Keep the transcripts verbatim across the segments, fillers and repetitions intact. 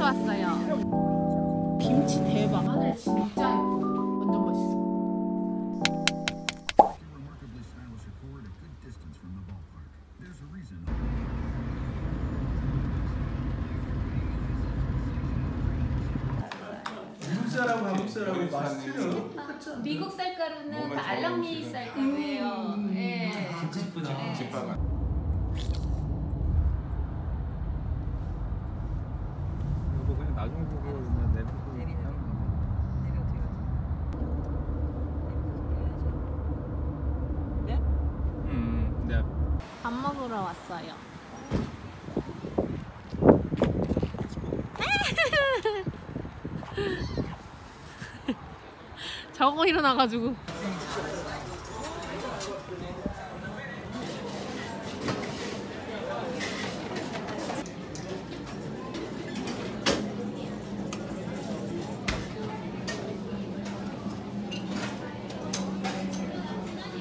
마트 왔어요. 김치 대박. 마늘 진짜 완전 맛있어. 사람, 한국 사람이 맛있어요. 미국 쌀가루는 다 알랑미 쌀가루예요. 네. 진짜 예쁘다. 이거 그냥 나중에 보고 그냥 내리고 내리는 거. 네? 음, 네. 밥 먹으러 왔어요. 저거 일어나가지고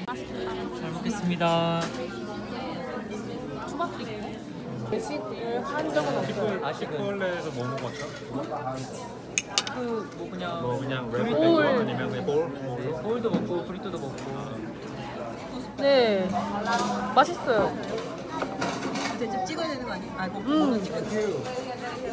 잘 먹겠습니다. 초밥도 있고 외식을 한 적은 없어요. 아직은 에서 뭐 먹었죠? 그 뭐 그냥 뭐 그냥 볼 아니면 그냥 볼 네, 볼도 먹고 브리또도 먹고 네 맛있어요. 직접 찍어야 되는 거 아니에요? 아 음. 찍어도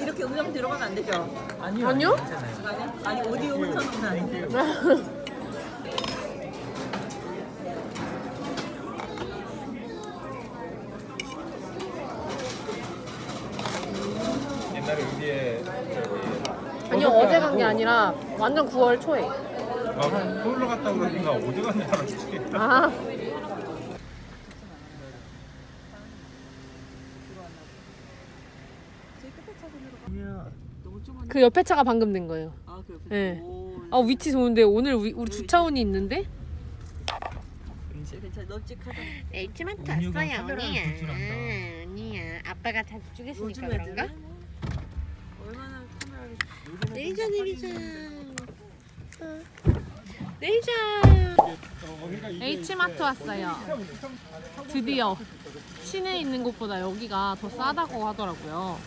이렇게 음영 들어가면 안 되죠? 아니요 아니요? 아니요? 아니 오디오 훔쳐놓으면 안 돼요. 옛날에 우리의 아니요 어제 간 게 아니라 완전 구월 초에. 아 그럼 서울로 갔다 그러니까 어디 갔는지 알아주시겠다. 아. 그 옆에 차가 방금 낸 거예요. 아 그 옆에. 네. 아 위치 좋은데 오늘 우리, 우리 주차운이 있는데. 괜찮아 널찍하다. H 마트 왔어요 언니야. 아, 언니야 아빠가 자주 주겠으니까 그런가? 네이전 네이전 네이전 H 마트 왔어요. 드디어 시내에 있는 곳보다 여기가 더 싸다고 하더라고요.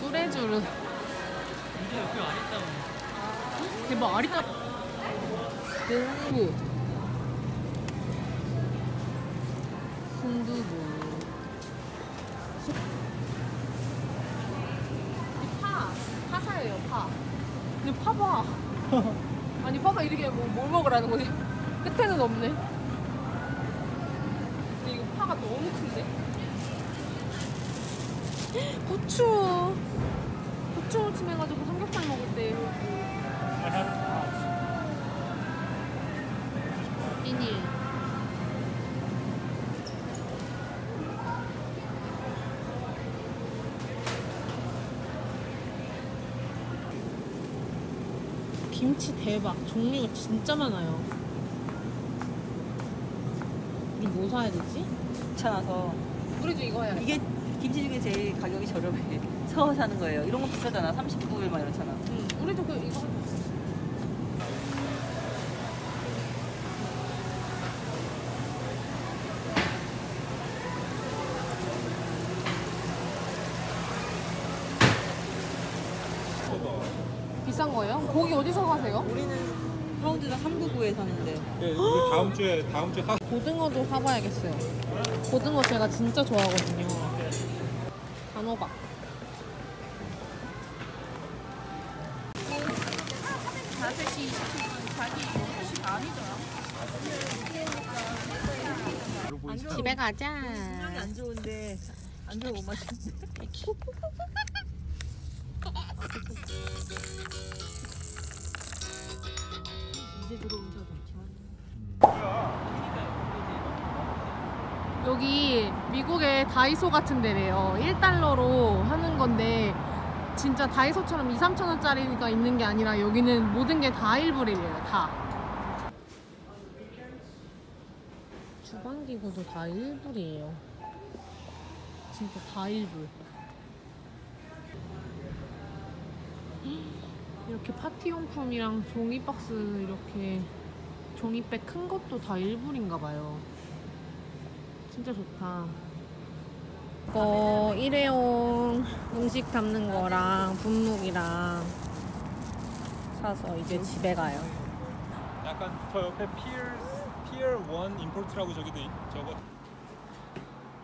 뚜레쥬르 대박 아리따 군두부 군두부 파사예요 파. 근데 파봐. 아니 파가 이렇게 뭐, 뭘 먹으라는 거지? 끝에는 없네. 근데 이거 파가 너무 큰데? 고추. 고추 무침 해가지고 삼겹살 먹을 때. 비닐. 김치 대박! 종류가 진짜 많아요. 우리 뭐 사야 되지? 귀찮아서 우리도 이거 해야 돼. 이게 김치 중에 제일 가격이 저렴해. 사서 사는 거예요. 이런 거 비싸잖아. 삼십구 불 막 이렇잖아. 응. 우리도 그 이거 비싼 거예요? 고기 어디서 사세요? 우리는 파운드당 삼백구십구에 사는데. 네, 우리 다음 주에 다음 주에 사. 고등어도 사봐야겠어요. 고등어 제가 진짜 좋아하거든요. 단호박. 다섯 시 이십칠 분 자기 여섯 시 반이죠. 집에 가자. 신경이 안 좋은데 안 좋은 못 마시는데. 여기 미국의 다이소 같은 데래요. 일 달러로 하는 건데 진짜 다이소처럼 이삼천 원짜리가 있는 게 아니라 여기는 모든 게 다 일불이래요. 다 주방기구도 다 일불이에요. 진짜 다 일불. 이렇게 파티용품이랑 종이박스 이렇게 종이백 큰 것도 다 일불인가봐요. 진짜 좋다. 이거 일회용 음식 담는 거랑 분무기랑 사서 이제 집에 가요. 약간 저 옆에 Pier, 피어 원 임포트라고 저기 돼 저거.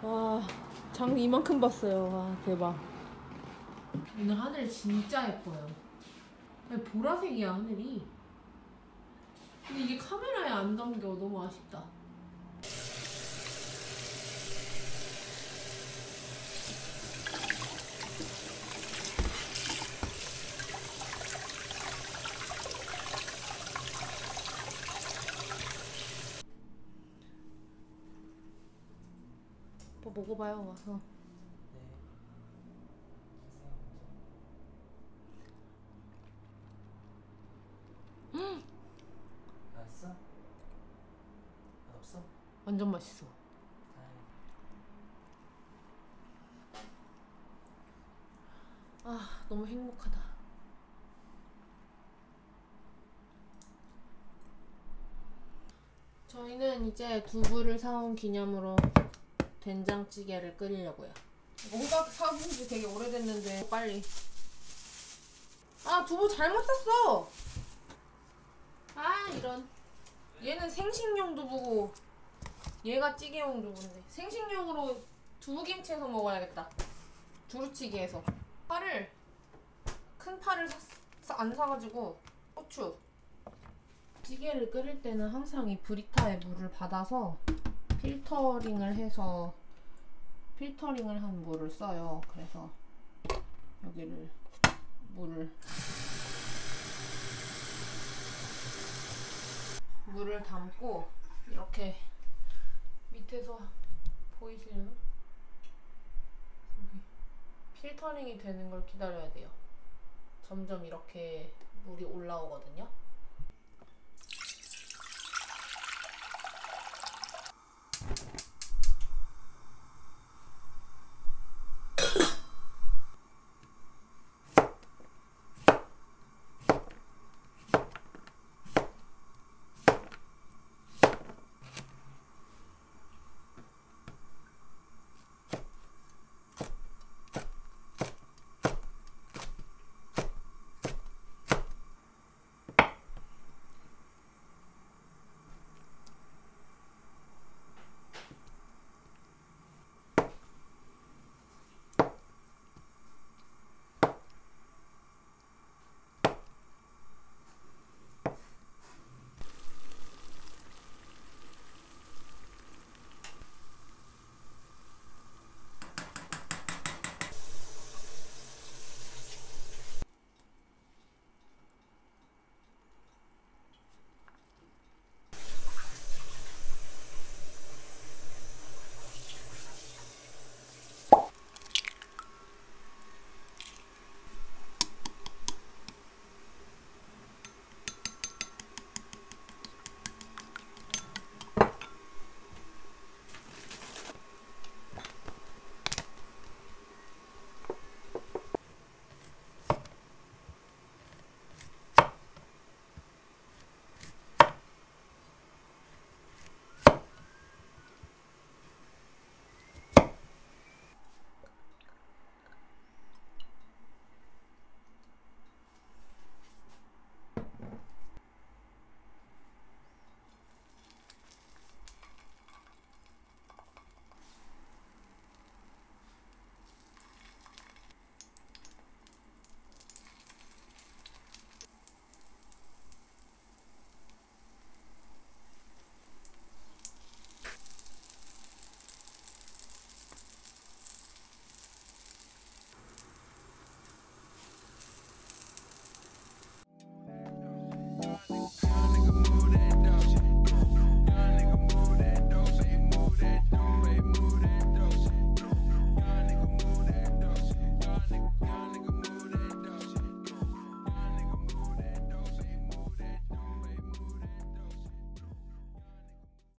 와, 장미 이만큼 봤어요. 와, 대박. 오늘 하늘 진짜 예뻐요. 보라색이야 하늘이. 근데 이게 카메라에 안 담겨. 너무 아쉽다. 뭐 먹어봐요 와서. 완전 맛있어. 아, 너무 행복하다. 저희는 이제 두부를 사온 기념으로 된장찌개를 끓이려고요. 호박 사온 지 되게 오래됐는데 빨리. 아, 두부 잘못 샀어. 아, 이런. 얘는 생식용 두부고 얘가 찌개용 두부인데 생식용으로 두부김치에서 먹어야겠다. 두루치기에서 파를 큰 파를 사, 안 사가지고 고추. 찌개를 끓일 때는 항상 이 브리타의 물을 받아서 필터링을 해서 필터링을 한 물을 써요. 그래서 여기를 물을 물을 담고 이렇게 밑에서 보이시려나? 필터링이 되는 걸 기다려야 돼요. 점점 이렇게 물이 올라오거든요.